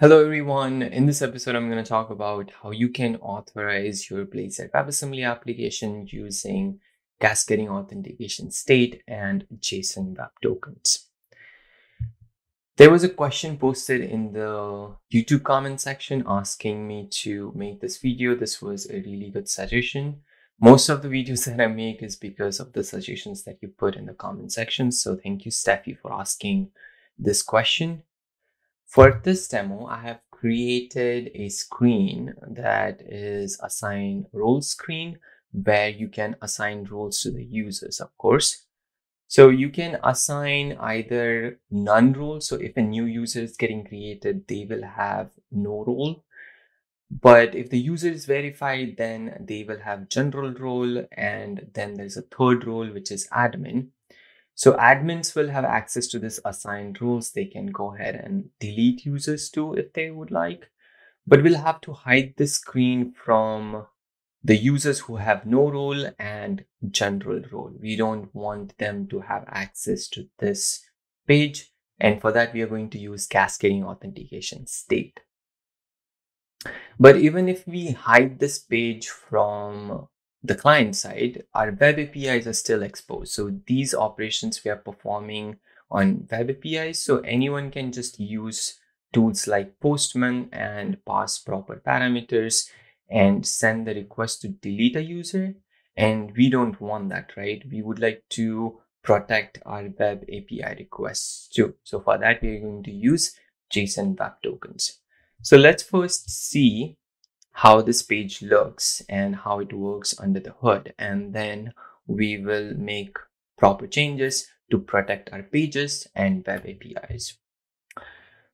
Hello everyone, in this episode I'm going to talk about how you can authorize your Blazor WebAssembly application using cascading authentication state and JSON web tokens. There was a question posted in the YouTube comment section asking me to make this video. This was a really good suggestion. Most of the videos that I make is because of the suggestions that you put in the comment section. So thank you Steffi for asking this question. For this demo, I have created a screen that is assign role screen where you can assign roles to the users, of course. So you can assign either none role. So if a new user is getting created, they will have no role. But if the user is verified, then they will have general role. And then there's a third role, which is admin. So admins will have access to this assigned roles. They can go ahead and delete users too if they would like, but we'll have to hide this screen from the users who have no role and general role. We don't want them to have access to this page. And for that, we are going to use cascading authentication state. But even if we hide this page from the client side, our web APIs are still exposed. So these operations we are performing on web APIs. So anyone can just use tools like Postman and pass proper parameters and send the request to delete a user. And we don't want that, right? We would like to protect our web API requests too. So for that, we're going to use JSON web tokens. So let's first see how this page looks and how it works under the hood. And then we will make proper changes to protect our pages and web APIs.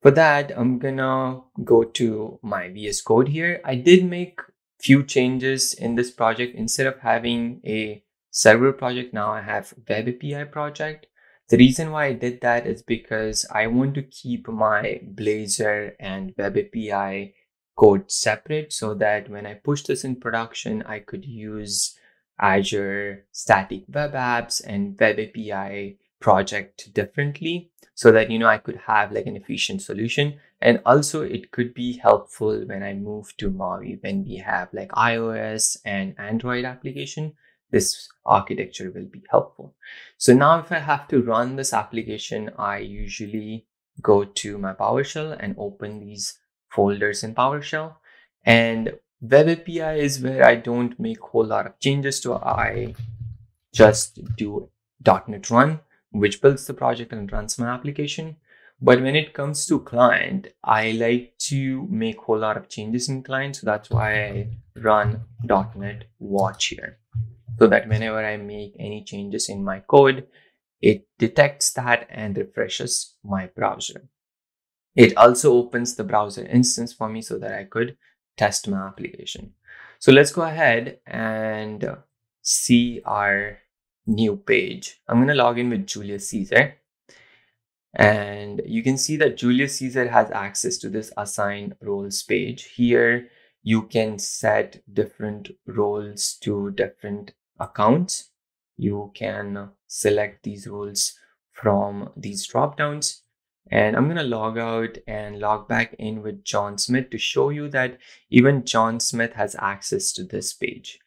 For that, I'm gonna go to my VS Code here. I did make few changes in this project. Instead of having a server project, now I have web API project. The reason why I did that is because I want to keep my Blazor and web API code separate so that when I push this in production, I could use Azure static web apps and web API project differently so that, you know, I could have like an efficient solution. And also it could be helpful when I move to Maui, when we have like iOS and Android application, this architecture will be helpful. So now if I have to run this application, I usually go to my PowerShell and open these folders in PowerShell, and web API is where I don't make a whole lot of changes to. I just do .NET run, which builds the project and runs my application. But when it comes to client, I like to make a whole lot of changes in client. So that's why I run .NET watch here, so that whenever I make any changes in my code, it detects that and refreshes my browser. It also opens the browser instance for me so that I could test my application. So let's go ahead and see our new page. I'm going to log in with Julius Caesar. And you can see that Julius Caesar has access to this assign roles page. Here, you can set different roles to different accounts. You can select these roles from these dropdowns. And I'm going to log out and log back in with John Smith to show you that even John Smith has access to this page.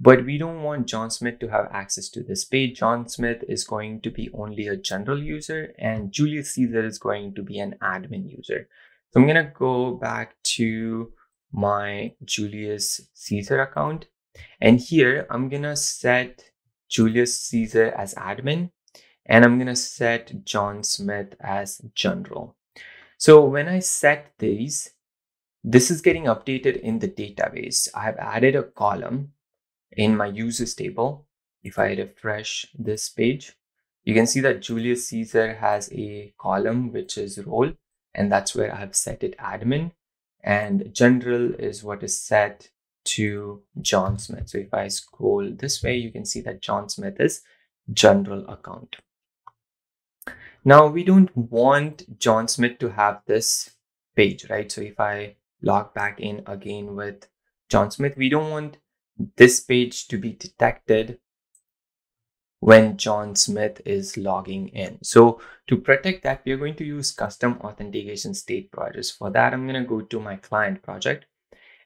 But we don't want John Smith to have access to this page. John Smith is going to be only a general user and Julius Caesar is going to be an admin user. So I'm going to go back to my Julius Caesar account. And here I'm going to set Julius Caesar as admin. And I'm going to set John Smith as general. So when I set these, this is getting updated in the database. I have added a column in my users table. If I refresh this page, you can see that Julius Caesar has a column, which is role. And that's where I have set it admin. And general is what is set to John Smith. So if I scroll this way, you can see that John Smith is general account. Now we don't want John Smith to have this page, right? So if I log back in again with John Smith, we don't want this page to be detected when John Smith is logging in. So to protect that, we are going to use custom authentication state projects. For that, I'm going to go to my client project,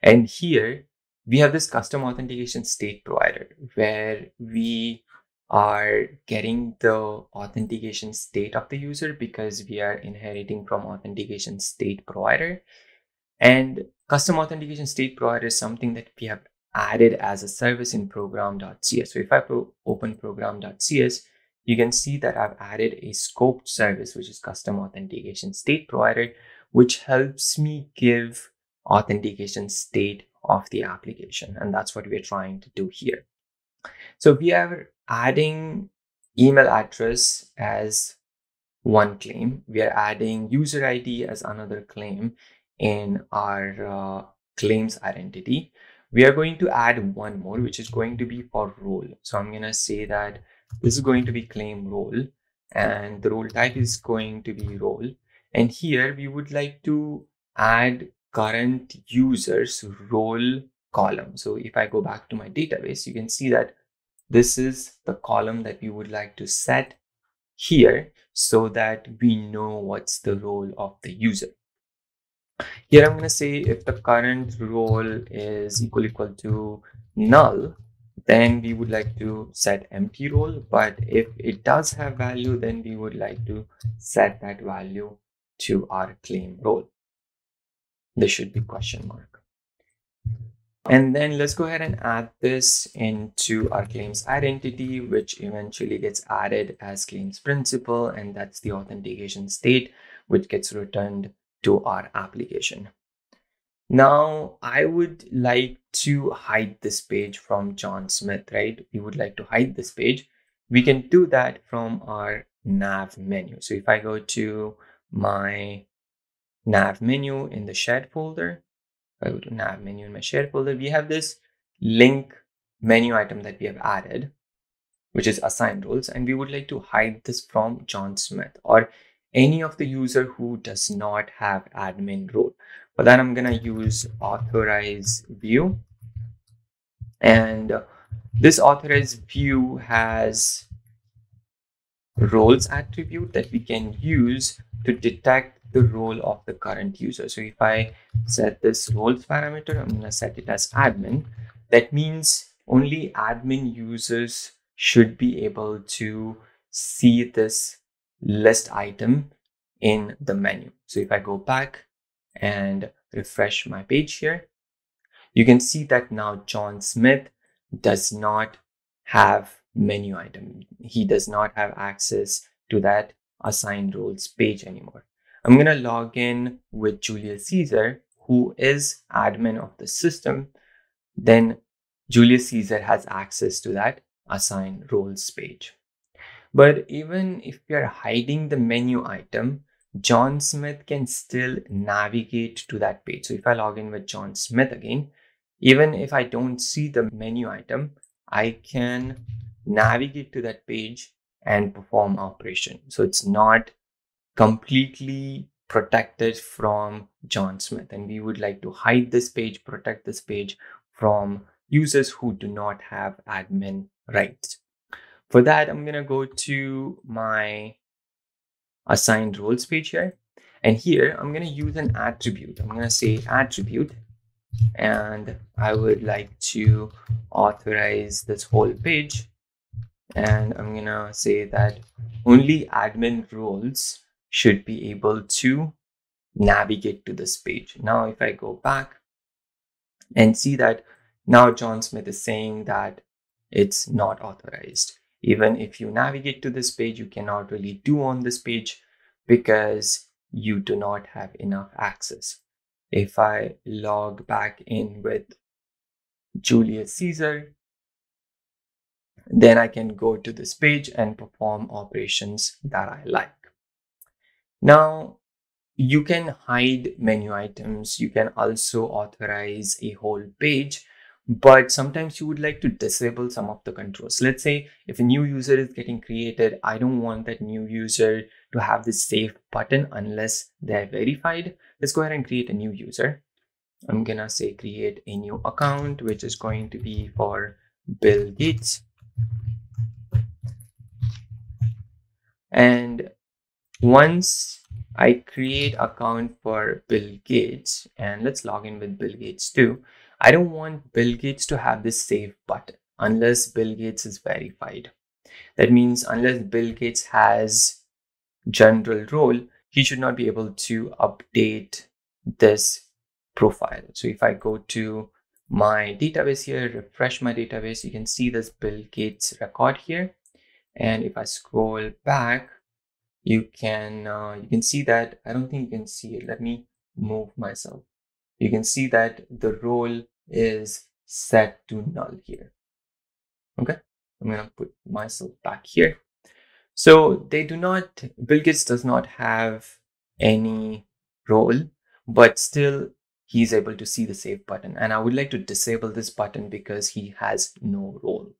and here we have this custom authentication state provider where we are getting the authentication state of the user because we are inheriting from authentication state provider. And custom authentication state provider is something that we have added as a service in program.cs. So if I open program.cs, you can see that I've added a scoped service, which is custom authentication state provider, which helps me give authentication state of the application. And that's what we're trying to do here. So we are adding email address as one claim. We are adding user ID as another claim in our claims identity. We are going to add one more, which is going to be for role. So I'm going to say that this is going to be claim role, and the role type is going to be role. And here we would like to add current user's role column. So if I go back to my database, you can see that this is the column that we would like to set here so that we know what's the role of the user. Here I'm going to say if the current role is equal to null, then we would like to set empty role. But if it does have value, then we would like to set that value to our claim role. This should be question mark. And then let's go ahead and add this into our claims identity, which eventually gets added as claims principal. And that's the authentication state, which gets returned to our application. Now, I would like to hide this page from John Smith, right? We would like to hide this page. We can do that from our nav menu. So if I go to my nav menu in the shared folder, I go to nav menu in my shared folder, we have this link menu item that we have added, which is assigned roles, and we would like to hide this from John Smith or any of the user who does not have admin role. For that, I'm gonna use authorize view, and this authorize view has roles attribute that we can use to detect the role of the current user. So if I set this roles parameter, I'm gonna set it as admin. That means only admin users should be able to see this list item in the menu. So if I go back and refresh my page here, you can see that now John Smith does not have menu item. He does not have access to that assigned roles page anymore. I'm going to log in with Julius Caesar, who is admin of the system. Then Julius Caesar has access to that assigned roles page. But even if we are hiding the menu item, John Smith can still navigate to that page. So if I log in with John Smith again, even if I don't see the menu item, I can navigate to that page and perform operation. So it's not completely protected from John Smith, and we would like to hide this page, protect this page from users who do not have admin rights. For that, I'm going to go to my assigned roles page here, and here I'm going to use an attribute. I'm going to say attribute, and I would like to authorize this whole page, and I'm going to say that only admin roles should be able to navigate to this page. Now, if I go back and see that now John Smith is saying that it's not authorized. Even if you navigate to this page, you cannot really do on this page because you do not have enough access. If I log back in with Julius Caesar, then I can go to this page and perform operations that I like. Now, you can hide menu items. You can also authorize a whole page. But sometimes you would like to disable some of the controls. Let's say if a new user is getting created, I don't want that new user to have this save button unless they're verified. Let's go ahead and create a new user. I'm gonna say create a new account, which is going to be for Bill Gates. And once I create account for Bill Gates, and let's log in with Bill Gates too, I don't want Bill Gates to have this save button unless Bill Gates is verified. That means unless Bill Gates has general role, he should not be able to update this profile. So if I go to my database here, refresh my database, you can see this Bill Gates record here. And if I scroll back, you can see that, I don't think you can see it. Let me move myself. You can see that the role is set to null here. Okay, I'm gonna put myself back here. So they do not, Bill Gates does not have any role, but still he's able to see the save button. And I would like to disable this button because he has no role.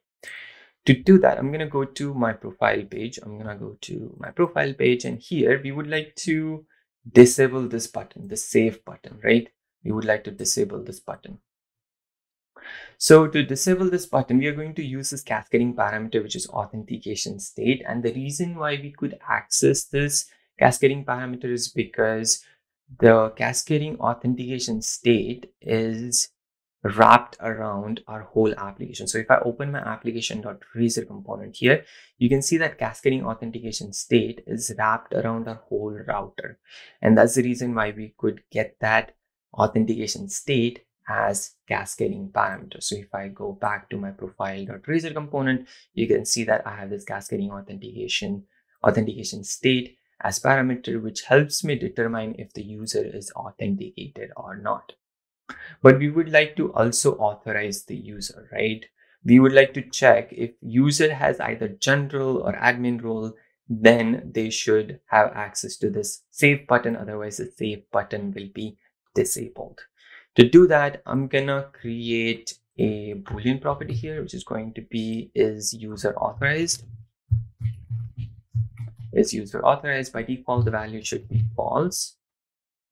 To do that, I'm going to go to my profile page. I'm going to go to my profile page, and here we would like to disable this button, the save button, right? We would like to disable this button. So to disable this button, we are going to use this cascading parameter, which is authentication state. And the reason why we could access this cascading parameter is because the cascading authentication state is wrapped around our whole application. So if I open my application.razor component here, you can see that cascading authentication state is wrapped around our whole router. And that's the reason why we could get that authentication state as cascading parameter. So if I go back to my profile.razor component, you can see that I have this cascading authentication state as parameter, which helps me determine if the user is authenticated or not. But we would like to also authorize the user, right? We would like to check if user has either general or admin role, then they should have access to this save button. Otherwise, the save button will be disabled. To do that, I'm gonna create a Boolean property here, which is going to be is user authorized. Is user authorized? By default, the value should be false.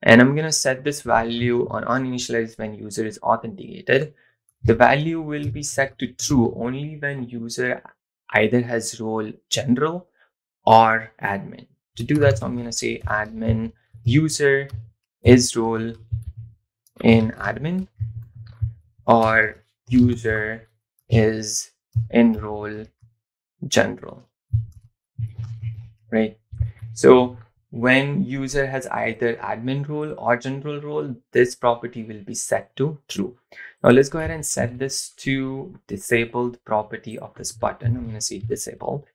And I'm going to set this value on uninitialized when user is authenticated. The value will be set to true only when user either has role general or admin. To do that, so I'm going to say admin user is role in admin or user is in role general, right? So when user has either admin role or general role, this property will be set to true. Now let's go ahead and set this to disabled property of this button. I'm going to say disabled,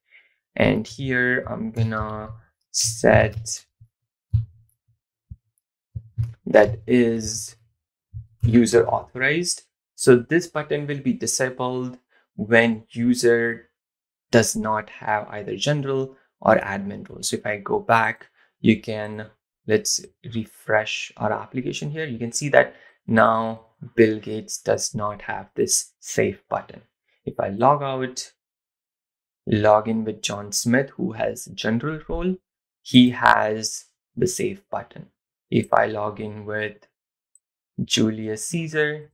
and here I'm going to set that is user authorized. So this button will be disabled when user does not have either general or admin role. So if I go back, you can, let's refresh our application here. You can see that now Bill Gates does not have this save button. If I log out, log in with John Smith, who has general role, he has the save button. If I log in with Julius Caesar,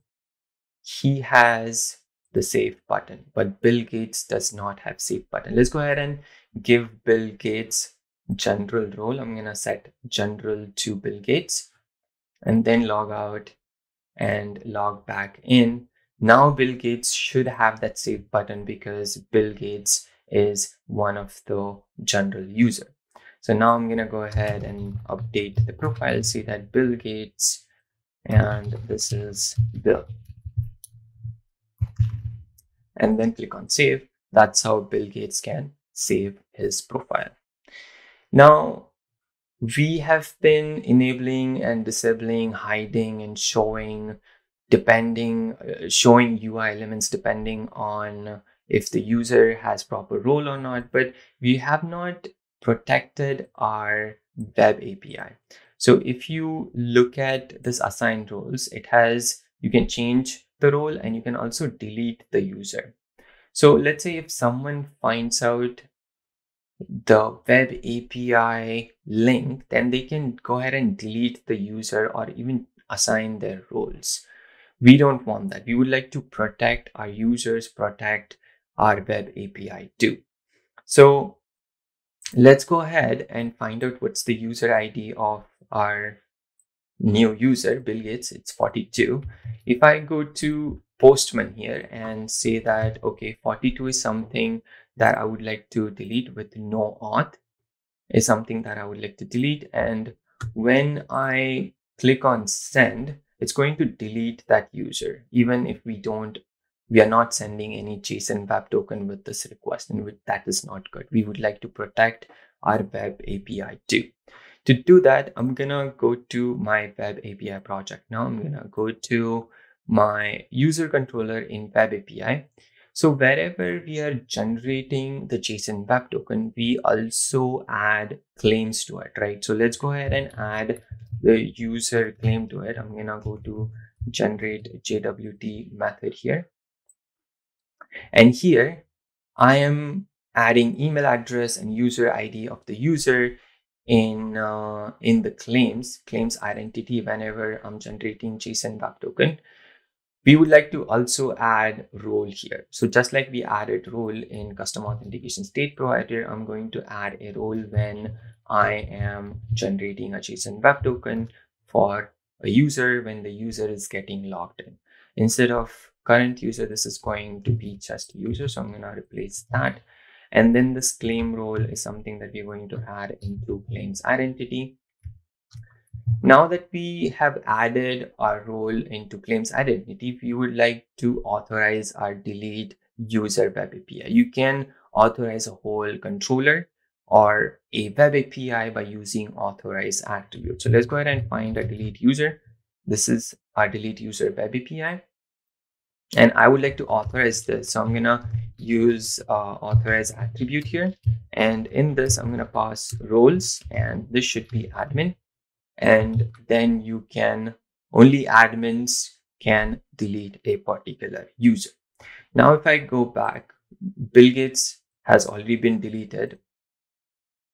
he has the save button, but Bill Gates does not have save button. Let's go ahead and give Bill Gates general role. I'm going to set general to Bill Gates and then log out and log back in. Now Bill Gates should have that save button because Bill Gates is one of the general user. So now I'm going to go ahead and update the profile, say that Bill Gates, and this is Bill, and then click on save. That's how Bill Gates can save his profile. Now, we have been enabling and disabling, hiding and showing, showing UI elements depending on if the user has proper role or not, but we have not protected our web API. So if you look at this assigned roles, it has, you can change the role and you can also delete the user. So let's say if someone finds out the web API link, then they can go ahead and delete the user or even assign their roles. We don't want that. We would like to protect our users, protect our web API too. So Let's go ahead and find out what's the user ID of our new user, Bill Gates. It's 42. If I go to Postman here and say that, okay, 42 is something that I would like to delete with no auth, is something that I would like to delete. And when I click on send, it's going to delete that user, even if we are not sending any JSON web token with this request, and that is not good. We would like to protect our web API too. To do that, I'm gonna go to my web API project. Now I'm gonna go to my user controller in web API. So wherever we are generating the JSON web token, we also add claims to it, right? So let's go ahead and add the user claim to it. I'm gonna go to generate JWT method here. And here I am adding email address and user ID of the user in the claims identity. Whenever I'm generating JSON web token, we would like to also add role here. So just like we added role in custom authentication state provider, I'm going to add a role when I am generating a JSON web token for a user when the user is getting logged in. Instead of current user, this is going to be just user. So I'm going to replace that. And then this claim role is something that we're going to add into claims identity. Now that we have added our role into claims identity, we would like to authorize our delete user web API. You can authorize a whole controller or a web API by using authorize attribute. So let's go ahead and find a delete user. This is our delete user web API. And I would like to authorize this. So I'm going to use authorize attribute here. And in this, I'm going to pass roles, and this should be admin. And then you can, only admins can delete a particular user. Now, if I go back, Bill Gates has already been deleted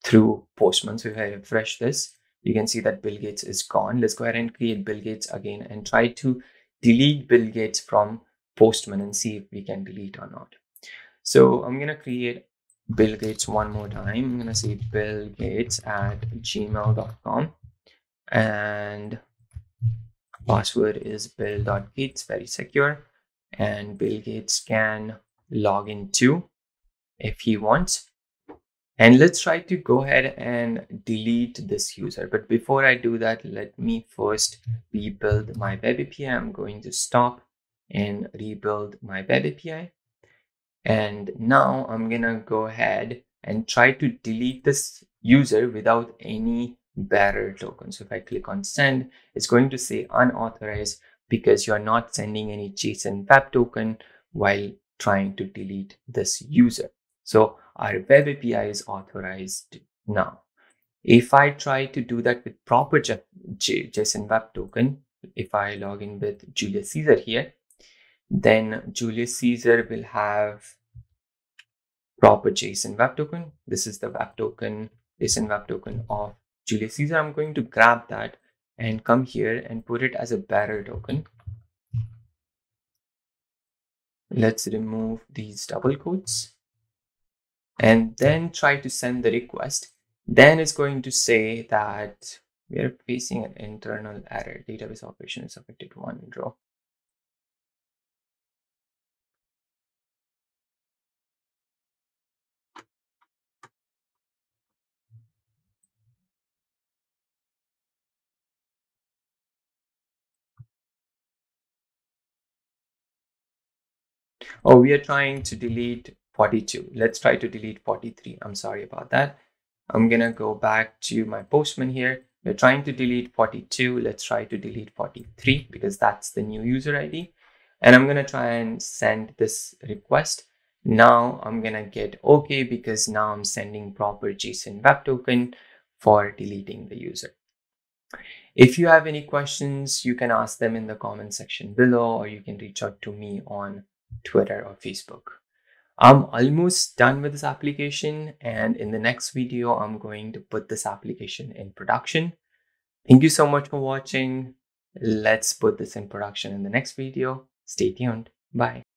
through Postman. So if I refresh this, you can see that Bill Gates is gone. Let's go ahead and create Bill Gates again and try to delete Bill Gates from Postman and see if we can delete or not. So I'm going to create Bill Gates one more time. I'm going to say billgates@gmail.com. And password is bill.gates, very secure. And Bill Gates can log in too if he wants. And let's try to go ahead and delete this user. But before I do that, let me first rebuild my web API. I'm going to stop and rebuild my web API. And now I'm going to go ahead and try to delete this user without any bearer token. So if I click on send, it's going to say unauthorized because you're not sending any JSON web token while trying to delete this user. So our web API is authorized now. If I try to do that with proper JSON web token, if I log in with Julius Caesar here, then Julius Caesar will have proper JSON web token. This is the web token, JSON web token of Julius Caesar. I'm going to grab that and come here and put it as a bearer token. Let's remove these double quotes and then try to send the request. Then it's going to say that we are facing an internal error. Database operation is affected one row. Oh, we are trying to delete 42. Let's try to delete 43. I'm sorry about that. I'm going to go back to my Postman here. We're trying to delete 42. Let's try to delete 43 because that's the new user ID. And I'm going to try and send this request. Now I'm going to get OK because now I'm sending proper JSON web token for deleting the user. If you have any questions, you can ask them in the comment section below, or you can reach out to me on Twitter or Facebook. I'm almost done with this application, and in the next video, I'm going to put this application in production. Thank you so much for watching. Let's put this in production in the next video. Stay tuned. Bye.